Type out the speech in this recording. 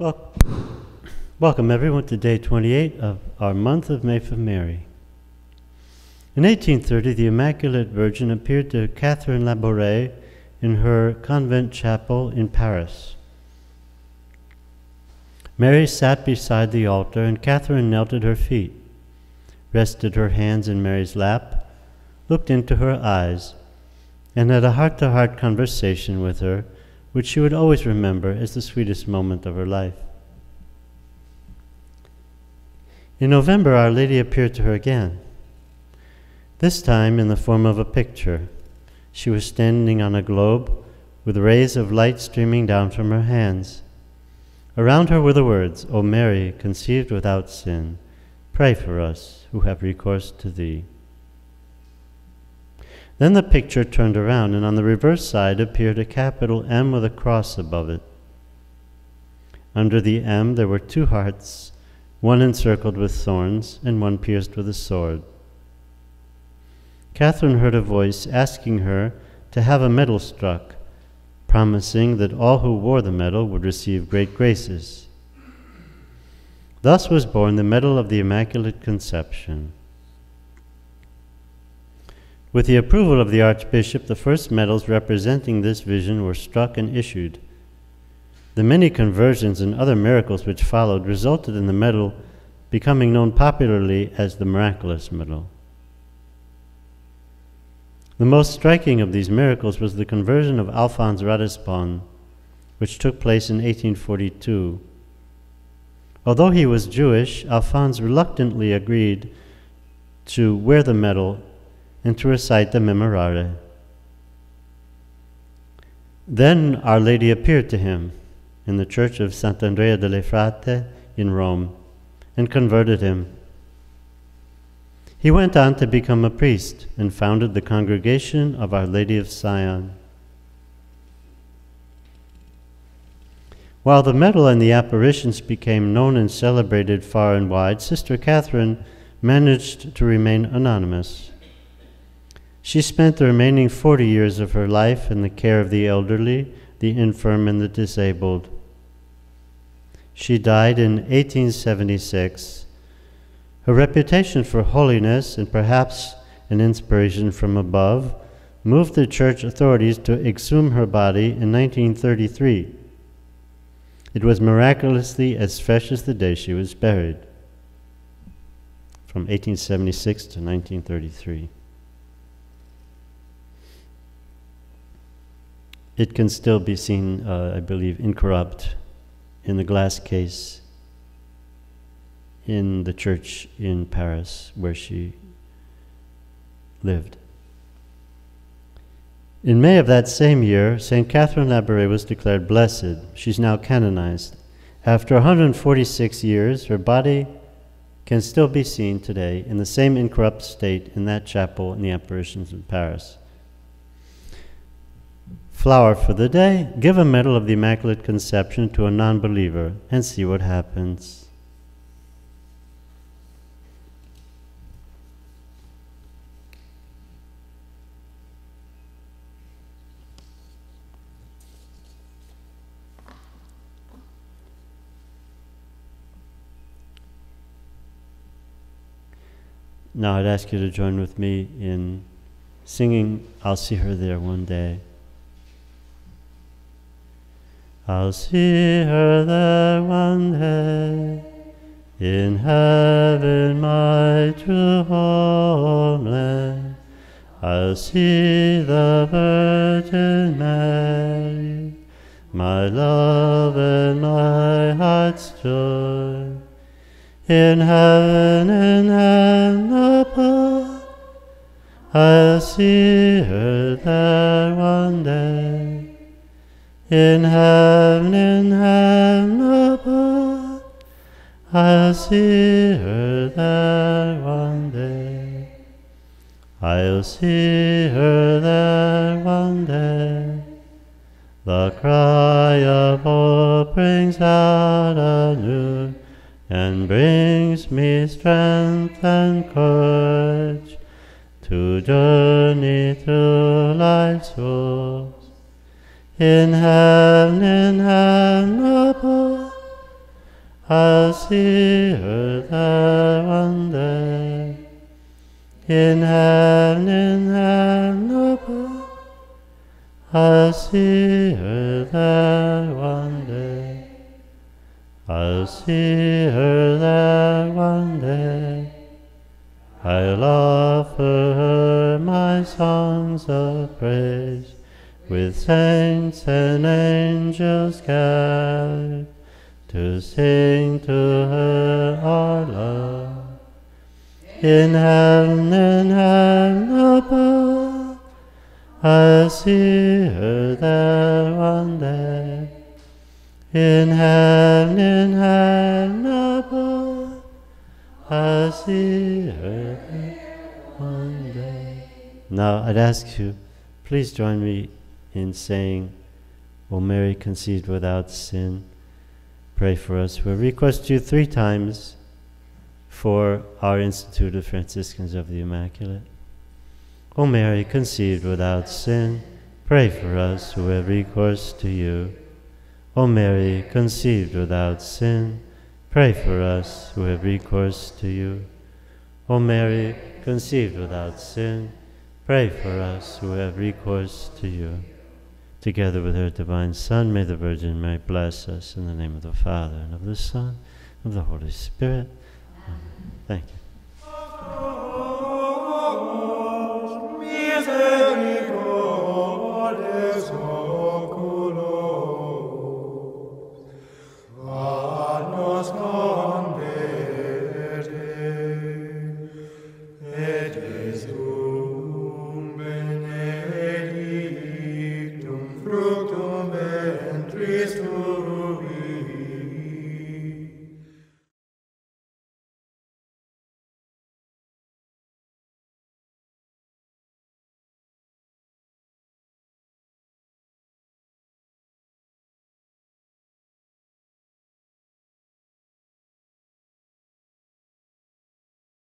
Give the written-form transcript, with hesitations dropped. Well, welcome everyone to day 28 of our month of May for Mary. In 1830, the Immaculate Virgin appeared to Catherine Labouré in her convent chapel in Paris. Mary sat beside the altar, and Catherine knelt at her feet, rested her hands in Mary's lap, looked into her eyes, and had a heart-to-heart conversation with her, which she would always remember as the sweetest moment of her life. In November, Our Lady appeared to her again, this time in the form of a picture. She was standing on a globe with rays of light streaming down from her hands. Around her were the words, "O Mary, conceived without sin, pray for us who have recourse to thee." Then the picture turned around, and on the reverse side appeared a capital M with a cross above it. Under the M there were two hearts, one encircled with thorns and one pierced with a sword. Catherine heard a voice asking her to have a medal struck, promising that all who wore the medal would receive great graces. Thus was born the Medal of the Immaculate Conception. With the approval of the Archbishop, the first medals representing this vision were struck and issued. The many conversions and other miracles which followed resulted in the medal becoming known popularly as the Miraculous Medal. The most striking of these miracles was the conversion of Alphonse Ratisbonne, which took place in 1842. Although he was Jewish, Alphonse reluctantly agreed to wear the medal and to recite the Memorare. Then Our Lady appeared to him in the church of Sant'Andrea delle Fratte in Rome and converted him. He went on to become a priest and founded the Congregation of Our Lady of Sion. While the medal and the apparitions became known and celebrated far and wide, Sister Catherine managed to remain anonymous. She spent the remaining 40 years of her life in the care of the elderly, the infirm, and the disabled. She died in 1876. Her reputation for holiness, and perhaps an inspiration from above, moved the church authorities to exhume her body in 1933. It was miraculously as fresh as the day she was buried, from 1876 to 1933. It can still be seen, I believe, incorrupt in the glass case in the church in Paris where she lived. In May of that same year, St. Catherine Labouré was declared blessed. She's now canonized. After 146 years, her body can still be seen today in the same incorrupt state in that chapel in the apparitions in Paris. Flower for the day: give a medal of the Immaculate Conception to a non-believer and see what happens. Now I'd ask you to join with me in singing "I'll See Her There One Day." I'll see her there one day, in heaven my true homeland. I'll see the Virgin Mary, my love and my heart's joy. In heaven and heaven above, I'll see her there one day. In heaven above, I'll see her there one day. I'll see her there one day. The cry of hope brings out anew, and brings me strength and courage to journey through life's woes. In heaven above, I'll see her there one day. In heaven above, I'll see her there one day. I'll see her there one day. I'll offer her my songs of praise, with saints and angels gathered to sing to her our love. In heaven above, I'll see her there one day. In heaven above, I'll see her there one day. Now I'd ask you, please join me in saying, O Mary conceived without sin, pray for us. We'll request you 3 times for our Institute of Franciscans of the Immaculate. O Mary, conceived without sin, pray for us who have recourse to you. O Mary, conceived without sin, pray for us who have recourse to you. O Mary, conceived without sin, pray for us who have recourse to you. Together with her divine Son, may the Virgin Mary bless us. In the name of the Father, and of the Son, and of the Holy Spirit. Amen. Thank you.